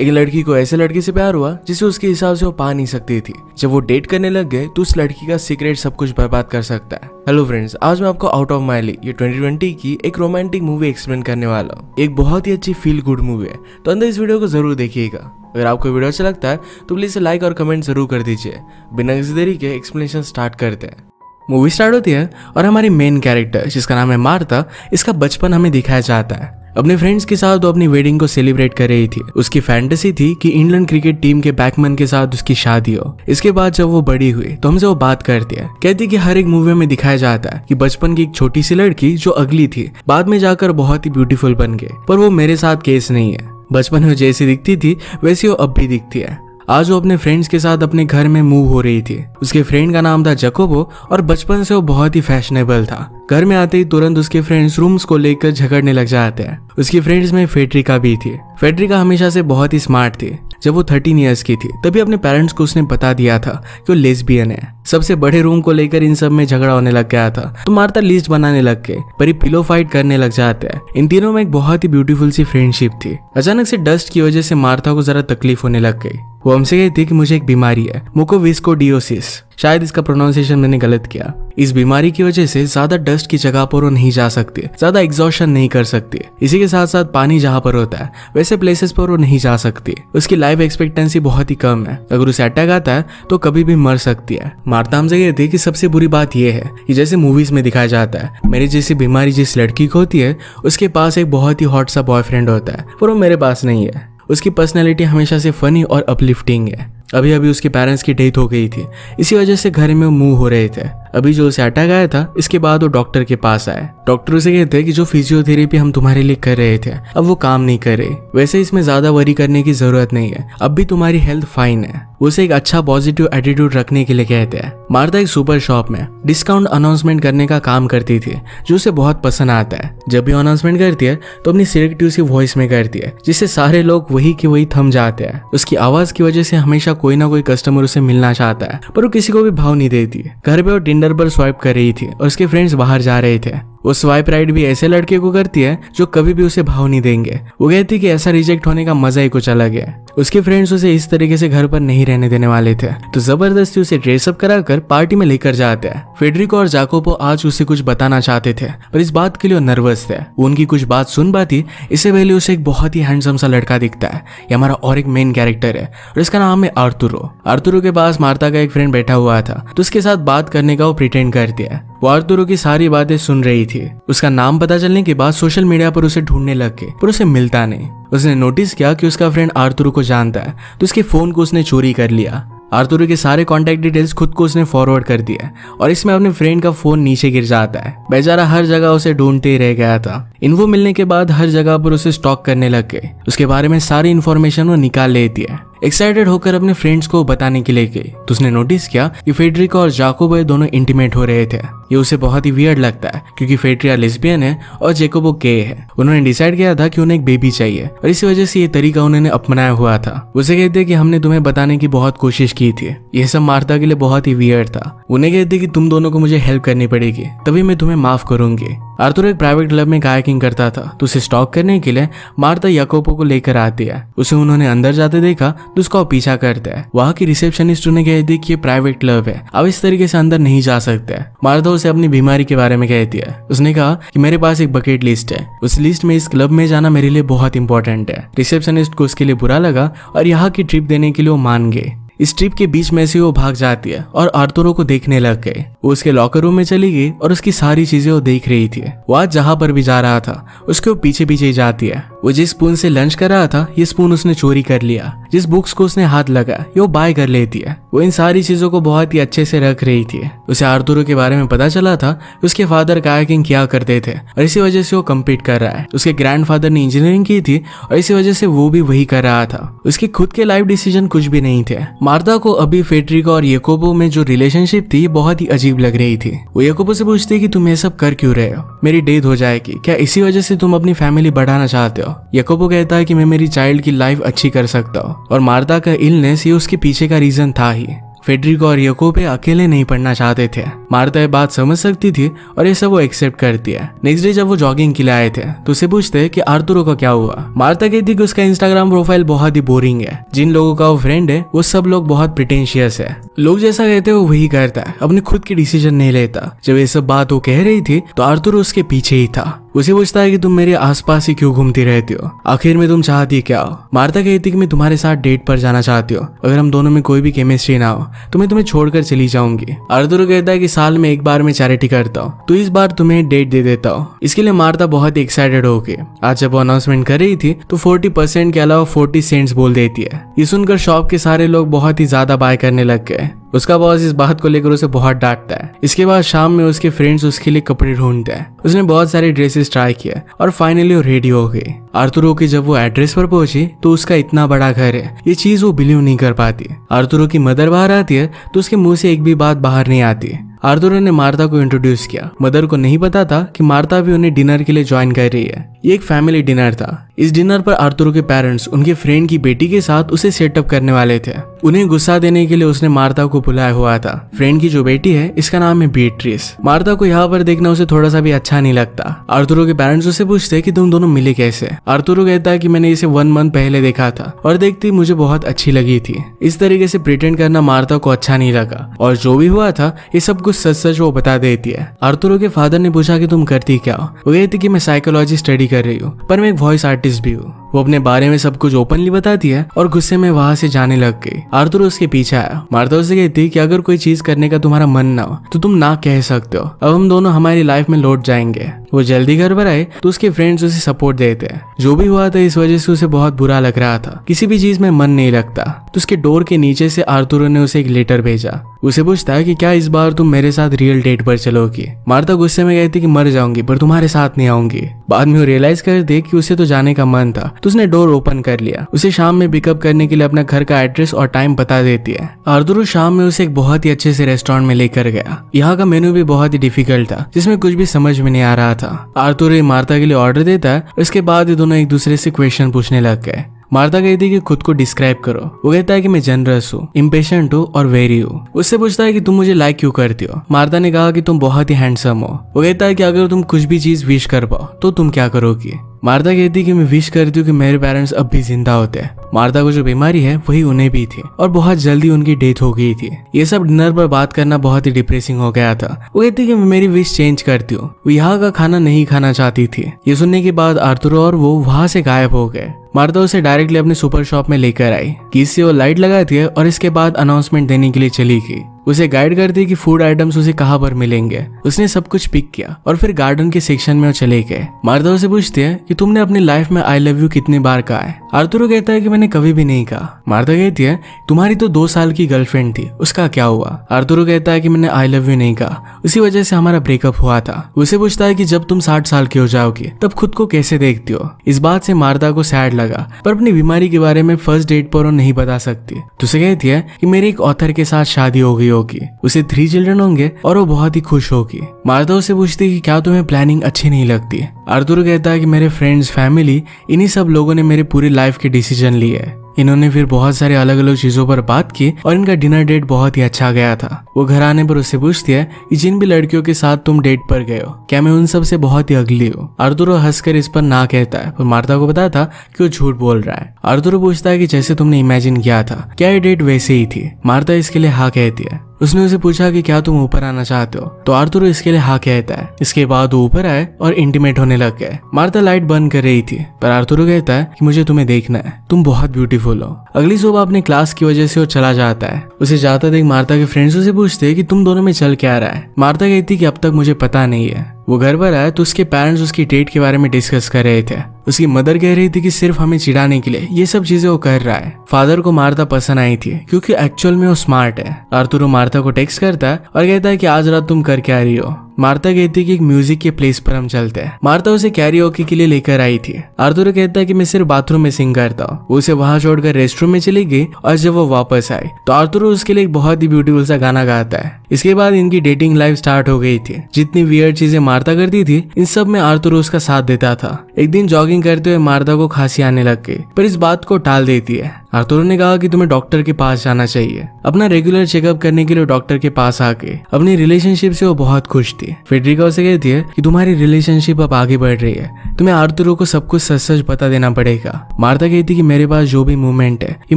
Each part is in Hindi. एक लड़की को ऐसे लड़के से प्यार हुआ जिसे उसके हिसाब से वो पा नहीं सकती थी। जब वो डेट करने लग गए तो उस लड़की का सीक्रेट सब कुछ बर्बाद कर सकता है। हेलो फ्रेंड्स, आज मैं आपको आउट ऑफ माय लीग ये 2020 की एक रोमांटिक मूवी एक्सप्लेन करने वाला हूँ। एक बहुत ही अच्छी फील गुड मूवी है, तो अंदर इस वीडियो को जरूर देखिएगा। अगर आपको वीडियो अच्छा लगता है तो प्लीज लाइक और कमेंट जरूर कर दीजिए। बिना किसी देरी के एक्सप्लेनेशन स्टार्ट करते हैं। मूवी स्टार्ट होती है और हमारी मेन कैरेक्टर जिसका नाम है मार्ता, इसका बचपन हमें दिखाया जाता है। अपने फ्रेंड्स के साथ वो अपनी वेडिंग को सेलिब्रेट कर रही थी। उसकी फैंटेसी थी कि इंग्लैंड क्रिकेट टीम के बैट्समैन के साथ उसकी शादी हो। इसके बाद जब वो बड़ी हुई तो हमसे वो बात करती है, कहती है कि हर एक मूवी में दिखाया जाता है कि बचपन की एक छोटी सी लड़की जो अगली थी बाद में जाकर बहुत ही ब्यूटीफुल बन गई, पर वो मेरे साथ केस नहीं है। बचपन में जैसी दिखती थी वैसी वो अब भी दिखती है। आज वो अपने फ्रेंड्स के साथ अपने घर में मूव हो रही थी। उसके फ्रेंड का नाम था जैकोबो और बचपन से वो बहुत ही फैशनेबल था। घर में आते ही तुरंत उसके फ्रेंड्स रूम्स को लेकर झगड़ने लग जाते हैं। उसकी फ्रेंड्स में फेडरिका भी थी। फेडरिका हमेशा से बहुत ही स्मार्ट थी। जब वो 13 इयर्स की थी तभी अपने पेरेंट्स को उसने बता दिया था कि वो लेस्बियन है। सबसे बड़े रूम को लेकर इन सब में झगड़ा होने लग गया था, तो मार्ता लिस्ट बनाने लग गए, पर ये पिलो फाइट करने लग जाते हैं। इन तीनों में एक बहुत ही ब्यूटीफुल सी फ्रेंडशिप थी। अचानक से डस्ट की वजह से मार्ता को जरा तकलीफ होने लग गई। वो हमसे कहती कि मुझे एक बीमारी है, मुकोविस्कोडियोसिस, शायद इसका प्रोनाउंसिएशन मैंने गलत किया। इस बीमारी की वजह से ज्यादा डस्ट की जगह पर वो नहीं जा सकती, ज्यादा एग्जॉशन नहीं कर सकती। इसी के साथ साथ पानी जहाँ पर होता है वैसे प्लेसेस पर वो नहीं जा सकती। उसकी लाइफ एक्सपेक्टेंसी बहुत ही कम है। अगर उसे अटैक आता है तो कभी भी मर सकती है। मार्ता हमसे कहती है कि सबसे बुरी बात यह है कि जैसे मूवीज में दिखाया जाता है, मेरे जैसी बीमारी जिस लड़की को होती है उसके पास एक बहुत ही हॉट सा बॉयफ्रेंड होता है, पर वो मेरे पास नहीं है। उसकी पर्सनैलिटी हमेशा से फनी और अपलिफ्टिंग है। अभी अभी उसके पेरेंट्स की डेथ हो गई थी, इसी वजह से घर में मूव हो रहे थे। अभी जो उसे अटैक आया था इसके बाद वो डॉक्टर के पास आए। डॉक्टर उसे कहते कि जो फिजियोथेरेपी हम तुम्हारे लिए कर रहे थे अब वो काम नहीं कर रही, वैसे इसमें ज्यादा वरी करने की जरूरत नहीं है, अब भी तुम्हारी हेल्थ फाइन है। उसे एक अच्छा पॉजिटिव एटीट्यूड रखने के लिए कहते हैं। मार्ता एक सुपर शॉप में डिस्काउंट अनाउंसमेंट करने का काम करती थी जो उसे बहुत पसंद आता है। जब भी अनाउंसमेंट करती है तो अपनी सिलेक्टिव सी वॉइस में करती है, जिससे सारे लोग वही के वही थम जाते हैं। उसकी आवाज की वजह से हमेशा कोई ना कोई कस्टमर उसे मिलना चाहता है, पर वो किसी को भी भाव नहीं देती। घर पे वो टिंडर पर स्वाइप कर रही थी और उसके फ्रेंड्स बाहर जा रहे थे। वो स्वाइप राइट भी ऐसे लड़के को करती है जो कभी भी उसे भाव नहीं देंगे। वो कहती कि ऐसा रिजेक्ट होने का मजा ही कुछ अलग है। उसके फ्रेंड्स उसे इस तरीके से घर पर नहीं रहने देने वाले थे, तो जबरदस्ती उसे ड्रेसअप कराकर पार्टी में लेकर जाते हैं। फेडरिको और जाकोपो आज उसे कुछ बताना चाहते थे, पर इस बात के लिए वो नर्वस थे। वो उनकी कुछ बात सुन पाती। इससे पहले उसे एक बहुत ही हैंडसम सा लड़का दिखता है। ये हमारा और एक मेन कैरेक्टर है और इसका नाम है आर्तुरो। आर्तुरो के पास मार्ता का एक फ्रेंड बैठा हुआ था, तो उसके साथ बात करने का वो प्रिटेंड करती है। वो आर्तुरो की सारी बातें सुन रही थी। उसका नाम पता चलने के बाद सोशल मीडिया पर उसे ढूंढने लग गए, पर उसे मिलता नहीं। उसने नोटिस किया कि उसका फ्रेंड आर्तुरो को जानता है, तो उसके फोन को उसने चोरी कर लिया। आर्तुरो के सारे कॉन्टेक्ट डिटेल्स खुद को उसने फॉरवर्ड कर दिया और इसमें अपने फ्रेंड का फोन नीचे गिर जाता है। बेचारा हर जगह उसे ढूंढते ही रह गया था। इन्फो मिलने के बाद हर जगह पर उसे स्टॉक करने लग गए। उसके बारे में सारी इन्फॉर्मेशन वो निकाल लेती है। एक्साइटेड होकर अपने फ्रेंड्स को बताने के लिए गई, तो उसने नोटिस किया कि फेडरिका और जाकोबो दोनों इंटीमेट हो रहे थे। ये उसे बहुत ही वियर्ड लगता है क्योंकि फेडरिका लेस्बियन है और जाकोबो गे है। उन्होंने डिसाइड किया था कि उन्हें एक बेबी चाहिए और इसी वजह से ये तरीका उन्होंने अपनाया हुआ था। उसे कहते कि हमने तुम्हें बताने की बहुत कोशिश की थी। यह सब मार्ता के लिए बहुत ही वियर्ड था। उन्हें कहते कि तुम दोनों को मुझे हेल्प करनी पड़ेगी, तभी मैं तुम्हें माफ करूंगी। आर्तुरो एक प्राइवेट क्लब में कायाकिंग करता था, तो उसे स्टॉक करने के लिए मार्ता जाकोबो को लेकर आती है। उसे उन्होंने अंदर जाते देखा तो उसका पीछा करता है। वहाँ की रिसेप्शनिस्ट उन्हें कहती कि ये प्राइवेट क्लब है, आप इस तरीके से अंदर नहीं जा सकते। मार्ता उसे अपनी बीमारी के बारे में कहती है। उसने कहा कि मेरे पास एक बकेट लिस्ट है, उस लिस्ट में इस क्लब में जाना मेरे लिए बहुत इंपॉर्टेंट है। रिसेप्शनिस्ट को उसके लिए बुरा लगा और यहाँ की ट्रिप देने के लिए वो मान गए। इस ट्रिप के बीच में से वो भाग जाती है और आर्तुरो को देखने लग गए। वो उसके लॉकर रूम में चली गई और उसकी सारी चीजें वो देख रही थी। वो आज जहाँ पर भी जा रहा था उसके वो पीछे पीछे ही जाती है। वो जिस स्पून से लंच कर रहा था ये स्पून उसने चोरी कर लिया। जिस बुक्स को उसने हाथ लगा ये वो बाय कर लेती है। वो इन सारी चीजों को बहुत ही अच्छे से रख रही थी। उसे आर्तुरो के बारे में पता चला था कि उसके फादर कायाकिंग किया करते थे और इसी वजह से वो कम्पीट कर रहा है। उसके ग्रैंडफादर ने इंजीनियरिंग की थी और इसी वजह से वो भी वही कर रहा था। उसके खुद के लाइफ डिसीजन कुछ भी नहीं थे। मार्ता को अभी फेडरिका और जाकोबो में जो रिलेशनशिप थी बहुत ही अजीब लग रही थी। वो जाकोबो से पूछती कि तुम ये सब कर क्यों रहे हो, मेरी डेथ हो जाएगी, क्या इसी वजह से तुम अपनी फैमिली बढ़ाना चाहते हो। जाकोबो कहता है कि मैं मेरी चाइल्ड की लाइफ अच्छी कर सकता हूँ और मार्ता का इलनेस ये उसके पीछे का रीजन था ही। फेडरिका और याकोबे अकेले नहीं पढ़ना चाहते थे। मार्ता ये बात समझ सकती थी और ये सब वो एक्सेप्ट करती है। नेक्स्ट डे जब वो जॉगिंग के लिए आए थे तो उसे पूछते कि आर्तुरो का क्या हुआ। मार्ता कहती कि उसका इंस्टाग्राम प्रोफाइल बहुत ही बोरिंग है, जिन लोगों का वो फ्रेंड है वो सब लोग बहुत प्रिटेंशियस है, लोग जैसा कहते हैं वो वही करता है, अपने खुद के डिसीजन नहीं लेता। जब ये सब बात वो कह रही थी तो आर्तुरो उसके पीछे ही था। उसे पूछता है कि तुम मेरे आसपास ही क्यों घूमती रहती हो, आखिर में तुम चाहती क्या हो। मार्ता कहती कि मैं तुम्हारे साथ डेट पर जाना चाहती हो, अगर हम दोनों में कोई भी केमिस्ट्री ना हो तो मैं तुम्हें छोड़कर चली जाऊंगी। आर्तुरो कहता है कि साल में एक बार मैं चैरिटी करता हूँ तो इस बार तुम्हें डेट दे देता हूँ। इसके लिए मार्ता बहुत एक्साइटेड होके आज जब वो अनाउंसमेंट कर रही थी तो 40% के अलावा 40 सेंट्स बोल देती है। ये सुनकर शॉप के सारे लोग बहुत ही ज्यादा बाय करने लग गए। उसका बॉस इस बात को लेकर उसे बहुत डांटता है। इसके बाद शाम में उसके फ्रेंड्स उसके लिए कपड़े ढूंढते हैं। उसने बहुत सारे ड्रेसेस ट्राई किए और फाइनली वो रेडी हो गई। आर्तुरो की जब वो एड्रेस पर पहुंची तो उसका इतना बड़ा घर है, ये चीज वो बिलीव नहीं कर पाती। आर्तुरो की मदर बाहर आती है तो उसके मुंह से एक भी बात बाहर नहीं आती। आर्तुरो ने मार्ता को इंट्रोड्यूस किया। मदर को नहीं पता था कि मार्ता भी उन्हें डिनर के लिए ज्वाइन कर रही है। ये एक फैमिली डिनर था। इस डिनर पर आर्तुरो के पेरेंट्स उनके फ्रेंड की बेटी के साथ उसे सेटअप करने वाले थे। उन्हें गुस्सा देने के लिए उसने मार्ता को बुलाया हुआ था। फ्रेंड की जो बेटी है इसका नाम है बीट्रिस। मार्ता को यहाँ पर देखना उसे थोड़ा सा भी अच्छा नहीं लगता। आर्तुरो के पेरेंट्स उसे पूछते कि तुम दोनों मिले कैसे। आर्तुरो कहता है कि मैंने इसे 1 मंथ पहले देखा था और देखती मुझे बहुत अच्छी लगी थी। इस तरीके से प्रिटेंड करना मार्ता को अच्छा नहीं लगा और जो भी हुआ था ये सब कुछ सच सच वो बता देती है। आर्तुरो के फादर ने पूछा कि तुम करती क्या हो। वो कहती कि मैं साइकोलॉजी स्टडी कर रही हूँ, पर मैं एक वॉइस आर्टिस्ट भी हूँ। वो अपने बारे में सब कुछ ओपनली बताती है और गुस्से में वहाँ से जाने लग गई। आर्तुरो उसके पीछे आया। मार्ता उससे कहती कि अगर कोई चीज करने का तुम्हारा मन ना हो तो तुम ना कह सकते हो, अब हम दोनों हमारी लाइफ में लौट जाएंगे। वो जल्दी घर पर आए तो उसके फ्रेंड्स उसे सपोर्ट देते हैं। जो भी हुआ था इस वजह से उसे बहुत बुरा लग रहा था, किसी भी चीज में मन नहीं लगता। तो उसके डोर के नीचे से आर्तुरो ने उसे एक लेटर भेजा। उसे पूछता है कि क्या इस बार तुम मेरे साथ रियल डेट पर चलोगी। मार्ता गुस्से में कहती कि मर जाऊंगी पर तुम्हारे साथ नहीं आऊंगी। बाद में वो रियलाइज करती कि उसे तो जाने का मन था तो उसने डोर ओपन कर लिया। उसे शाम में पिकअप करने के लिए अपना घर का एड्रेस और टाइम बता देती है। आर्तुरो शाम में उसे एक बहुत ही अच्छे से रेस्टोरेंट में लेकर गया। यहाँ का मेन्यू भी बहुत ही डिफिकल्ट था जिसमें कुछ भी समझ में नहीं आ रहा था। आर्तुरो मार्ता के लिए ऑर्डर देता है। इसके बाद ये दोनों एक दूसरे से क्वेश्चन पूछने लग गए। मार्ता कहती है कि खुद को डिस्क्राइब करो। वो कहता है कि मैं जनरस हूँ, इम्पेशेंट हूँ और वेरी हूँ। उससे पूछता है कि तुम मुझे लाइक क्यों करती हो। मार्ता ने कहा कि तुम बहुत ही हैंडसम हो। वो कहता है कि अगर तुम कुछ भी चीज विश कर पाओ तो तुम क्या करोगी। मार्ता कहती है कि मैं विश करती हूँ कि मेरे पेरेंट्स अब भी जिंदा होते हैं। मार्ता को जो बीमारी है वही उन्हें भी थी और बहुत जल्दी उनकी डेथ हो गई थी। ये सब डिनर पर बात करना बहुत ही डिप्रेसिंग हो गया था। वो कहती कि मैं मेरी विश चेंज करती हूँ, वो यहाँ का खाना नहीं खाना चाहती थी। ये सुनने के बाद आर्तुरो और वो वहाँ से गायब हो गए। मार्ता उसे डायरेक्टली अपने सुपर शॉप में लेकर आई। किस से वो लाइट लगाती है और इसके बाद अनाउंसमेंट देने के लिए चली गई। उसे गाइड करती है कि फूड आइटम्स उसे कहाँ पर मिलेंगे। उसने सब कुछ पिक किया और फिर गार्डन के सेक्शन में वो चले गए। मार्ता उसे पूछती है कि तुमने अपनी लाइफ में आई लव यू कितनी बार कहा है। आर्तुरो कहता है कि मैंने कभी भी नहीं कहा। मार्ता कहती है तुम्हारी तो 2 साल की गर्लफ्रेंड थी, उसका क्या हुआ। आर्तुरो कहता है कि मैंने आई लव यू नहीं कहा, उसी वजह से हमारा ब्रेकअप हुआ था। उसे पूछता है कि जब तुम 60 साल की हो जाओगी तब खुद को कैसे देखती हो। इस बात से मार्ता को सैड लगा, पर अपनी बीमारी के बारे में फर्स्ट डेट पर वो नहीं बता सकती। उसे कहती है कि मेरी एक ऑथर के साथ शादी हो गई होगी, उसे 3 चिल्ड्रन होंगे और वो बहुत ही खुश होगी। मार्ता उसे पूछती कि क्या तुम्हें प्लानिंग अच्छी नहीं लगती। आर्तुरो कहता है कि मेरे फ्रेंड्स, फैमिली, इन्हीं सब लोगों ने मेरी पूरी लाइफ के डिसीजन लिए है। इन्होंने फिर बहुत सारे अलग अलग चीजों पर बात की और इनका डिनर डेट बहुत ही अच्छा गया था। वो घर आने पर उससे पूछती है कि जिन भी लड़कियों के साथ तुम डेट पर गए हो क्या मैं उन सब से बहुत ही अगली हूँ। आर्तुरो हंसकर इस पर ना कहता है पर मार्ता को पता था कि वो झूठ बोल रहा है। आर्तुरो पूछता है कि जैसे तुमने इमेजिन किया था क्या ये डेट वैसे ही थी। मार्ता इसके लिए हाँ कहती है। उसने उसे पूछा कि क्या तुम ऊपर आना चाहते हो तो आर्तुरो इसके लिए हाँ कहता है। इसके बाद वो ऊपर आए और इंटीमेट होने लग गए। मार्ता लाइट बंद कर रही थी पर आर्तुरो कहता है कि मुझे तुम्हें देखना है, तुम बहुत ब्यूटीफुल हो। अगली सुबह अपने क्लास की वजह से वो चला जाता है। उसे जाता देख मार्ता के फ्रेंड्स उसे पूछते कि तुम दोनों में चल क्या रहा है। मार्ता कहती कि अब तक मुझे पता नहीं है। वो घर पर आया तो उसके पेरेंट्स उसकी डेट के बारे में डिस्कस कर रहे थे। उसकी मदर कह रही थी कि सिर्फ हमें चिढ़ाने के लिए ये सब चीजें वो कर रहा है। फादर को मार्ता पसंद आई थी क्योंकि एक्चुअल में वो स्मार्ट है। आर्तुरो मार्ता को टेक्स्ट करता है और कहता है कि आज रात तुम करके आ रही हो। मार्ता कहती है कि एक म्यूजिक के प्लेस पर हम चलते हैं। मार्ता उसे कैरियोकी के लिए लेकर आई थी। आर्तुरो कहता है कि मैं सिर्फ बाथरूम में सिंग करता हूँ। उसे वहां छोड़कर रेस्टरूम में चली गई और जब वो वापस आई तो आर्तुरो उसके लिए एक बहुत ही ब्यूटीफुल सा गाना गाता है। इसके बाद इनकी डेटिंग लाइफ स्टार्ट हो गई थी। जितनी वियर्ड चीजें मार्ता करती थी इन सब में आर्तुरो उसका साथ देता था। एक दिन जॉगिंग करते हुए मार्ता को खांसी आने लग गई पर इस बात को टाल देती है। आर्तुरो ने कहा कि तुम्हें डॉक्टर के पास जाना चाहिए। अपना रेगुलर चेकअप करने के लिए डॉक्टर के पास आके अपनी रिलेशनशिप से वो बहुत खुश थी। फेडरिका उसे कहती है कि तुम्हारी रिलेशनशिप अब आगे बढ़ रही है, तुम्हें आर्तुरो को सब कुछ सच सच बता देना पड़ेगा। मार्ता कहती कि मेरे पास जो भी मूवमेंट है ये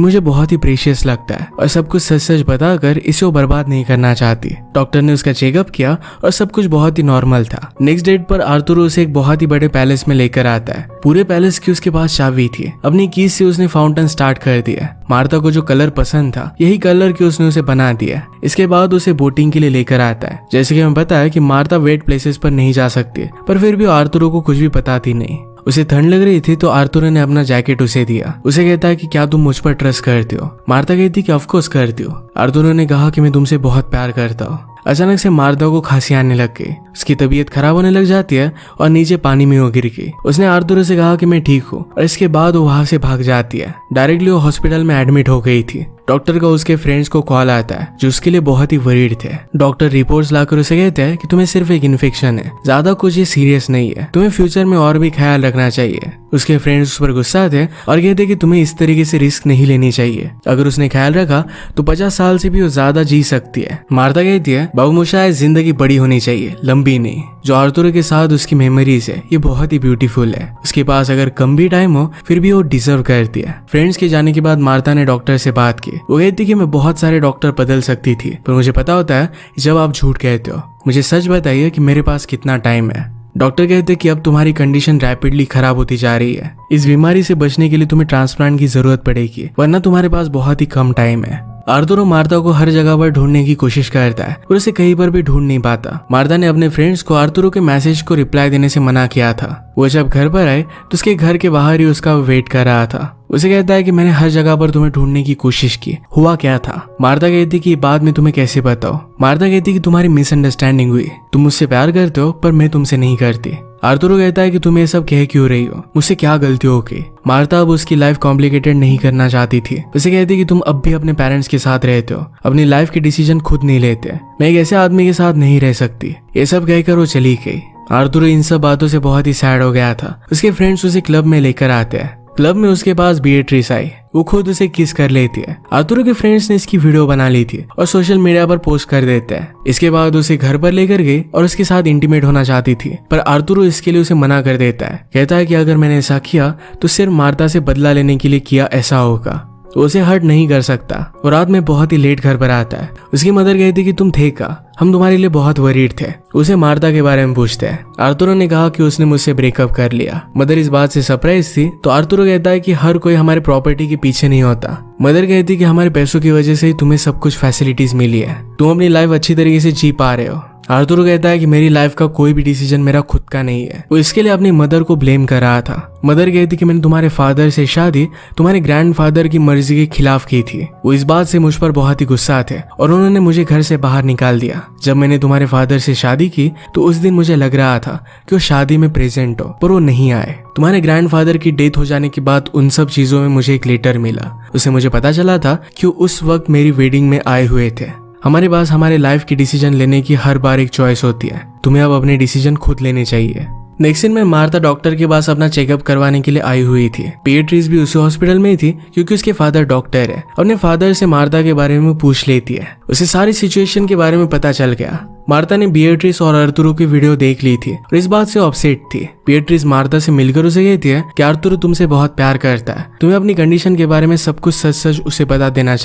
मुझे बहुत ही प्रीशियस लगता है और सब कुछ सच सच बताकर इसे वो बर्बाद नहीं करना चाहती। डॉक्टर ने उसका चेकअप किया और सब कुछ बहुत ही नॉर्मल था। नेक्स्ट डेट पर आर्तुरो उसे एक बहुत ही बड़े पैलेस में लेकर आता है। पूरे पैलेस की उसके पास चाबी थी। अपनी कीज से उसने फाउंटेन स्टार्ट कर दिया। मार्ता को जो कलर पसंद था यही कलर की उसने उसे बना दिया। इसके बाद उसे बोटिंग के लिए लेकर आता है। जैसे कि हमें पता है कि मार्ता वेट प्लेसेस पर नहीं जा सकती, पर फिर भी आर्तुरो को कुछ भी बताती नहीं। उसे ठंड लग रही थी तो आर्तुरो ने अपना जैकेट उसे दिया। उसे कहता है कि क्या तुम मुझ पर ट्रस्ट करती हो? मार्ता कहती कि ऑफकोर्स करती हो। आर्तुरो ने कहा कि मैं तुमसे बहुत प्यार करता हूँ। अचानक से मार्ता को खांसी आने लग गई। उसकी तबीयत खराब होने लग जाती है और नीचे पानी में वो गिर गई। उसने आर्तुरो से कहा कि मैं ठीक हूँ और इसके बाद वो वहाँ से भाग जाती है। डायरेक्टली वो हॉस्पिटल में एडमिट हो गई थी। डॉक्टर का उसके फ्रेंड्स को कॉल आता है जो उसके लिए बहुत ही वरीड थे। डॉक्टर रिपोर्ट्स लाकर उसे कहते हैं कि तुम्हें सिर्फ एक इन्फेक्शन है, ज्यादा कुछ ये सीरियस नहीं है, तुम्हें फ्यूचर में और भी ख्याल रखना चाहिए। उसके फ्रेंड्स उस पर गुस्सा थे और कहते कि तुम्हें इस तरीके से रिस्क नहीं लेनी चाहिए, अगर उसने ख्याल रखा तो 50 साल से भी वो ज्यादा जी सकती है। मार्ता कहती है बाबूमोशाय जिंदगी बड़ी होनी चाहिए, लंबी नहीं। जो आर्तुरो के साथ उसकी मेमोरीज है ये बहुत ही ब्यूटीफुल है। उसके पास अगर कम भी टाइम हो फिर भी वो डिजर्व करती है। फ्रेंड्स के जाने के बाद मार्ता ने डॉक्टर से बात की। वो कहती कि मैं बहुत सारे डॉक्टर बदल सकती थी, पर मुझे पता होता है जब आप झूठ कहते हो। मुझे सच बताइए कि मेरे पास कितना टाइम है। डॉक्टर कहते कि अब तुम्हारी कंडीशन रैपिडली खराब होती जा रही है। इस बीमारी से बचने के लिए तुम्हें ट्रांसप्लांट की जरूरत पड़ेगी, वरना तुम्हारे पास बहुत ही कम टाइम है। आर्तुरो मार्ता को हर जगह पर ढूंढने की कोशिश करता है और उसे कहीं पर भी ढूंढ नहीं पाता। मार्ता ने अपने फ्रेंड्स को आर्तुरो के मैसेज को रिप्लाई देने से मना किया था। वो जब घर पर आए तो उसके घर के बाहर ही उसका वेट कर रहा था। उसे कहता है कि मैंने हर जगह पर तुम्हें ढूंढने की कोशिश की, हुआ क्या था? मार्ता कहती कि बाद में तुम्हें कैसे बताओ। मार्ता कहती कि तुम्हारी मिसअंडरस्टैंडिंग हुई, तुम मुझसे प्यार करते हो पर मैं तुमसे नहीं करती। आर्तुरो कहता है कि तुम ये सब कह क्यों रही हो, मुझसे क्या गलती हो गई? मार्ता अब उसकी लाइफ कॉम्प्लिकेटेड नहीं करना चाहती थी। उसे कहती कि तुम अब भी अपने पेरेंट्स के साथ रहते हो, अपनी लाइफ के डिसीजन खुद नहीं लेते, मैं एक ऐसे आदमी के साथ नहीं रह सकती। ये सब कहकर वो चली गई। आर्तुरो इन सब बातों से बहुत ही सैड हो गया था। उसके फ्रेंड्स उसे क्लब में लेकर आते हैं। क्लब में उसके पास बियट्रिस आई। वो खुद उसे किस कर लेती है। आर्तुरो के फ्रेंड्स ने इसकी वीडियो बना ली थी और सोशल मीडिया पर पोस्ट कर देते हैं। इसके बाद उसे घर पर लेकर गई और उसके साथ इंटीमेट होना चाहती थी, पर आर्तुरो इसके लिए उसे मना कर देता है। कहता है कि अगर मैंने ऐसा किया तो सिर्फ मार्ता से बदला लेने के लिए किया ऐसा होगा, तो उसे हर्ट नहीं कर सकता। वो रात में बहुत ही लेट घर पर आता है। उसकी मदर कहती कि तुम थे का, हम तुम्हारे लिए बहुत वरीड थे। उसे मार्ता के बारे में पूछते हैं। आर्तुरो ने कहा कि उसने मुझसे ब्रेकअप कर लिया। मदर इस बात से सरप्राइज थी। तो आर्तुरो कहता है कि हर कोई हमारे प्रॉपर्टी के पीछे नहीं होता। मदर कहती कि हमारे पैसों की वजह से ही तुम्हें सब कुछ फैसिलिटीज मिली है, तुम अपनी लाइफ अच्छी तरीके से जी पा रहे हो। आर्तुरो कहता है कि मेरी लाइफ का कोई भी डिसीजन मेरा खुद का नहीं है। वो इसके लिए अपनी मदर को ब्लेम कर रहा था। मदर कहती कि मैंने तुम्हारे फादर से शादी तुम्हारे ग्रैंडफादर की मर्जी के खिलाफ की थी। वो इस बात से मुझ पर बहुत ही गुस्सा थे और उन्होंने मुझे घर से बाहर निकाल दिया। जब मैंने तुम्हारे फादर से शादी की तो उस दिन मुझे लग रहा था कि वो शादी में प्रेजेंट हो, पर वो नहीं आए। तुम्हारे ग्रैंडफादर की डेथ हो जाने के बाद उन सब चीजों में मुझे एक लेटर मिला। उसे मुझे पता चला था कि वो उस वक्त मेरी वेडिंग में आए हुए थे। हमारे पास हमारे लाइफ की डिसीजन लेने की हर बार एक चॉइस होती है, तुम्हें अब अपने डिसीजन खुद लेने चाहिए। नेक्स्ट दिन में मार्ता डॉक्टर के पास अपना चेकअप करवाने के लिए आई हुई थी। बेट्रिस भी उसी हॉस्पिटल में ही थी क्योंकि उसके फादर डॉक्टर है। अपने फादर से मार्ता के बारे में पूछ लेती है। उसे सारी सिचुएशन के बारे में पता चल गया। मार्ता ने बियट्रिस और आर्तुरो की वीडियो देख ली थी और इस बात से अपसेट थी। बियट्रिस मार्ता से मिलकर उसे कहती है कि आर्तुरो तुमसे बहुत प्यार करता है, तुम्हें अपनी कंडीशन के बारे में सब कुछ सच सच उसे बता देना चाहिए।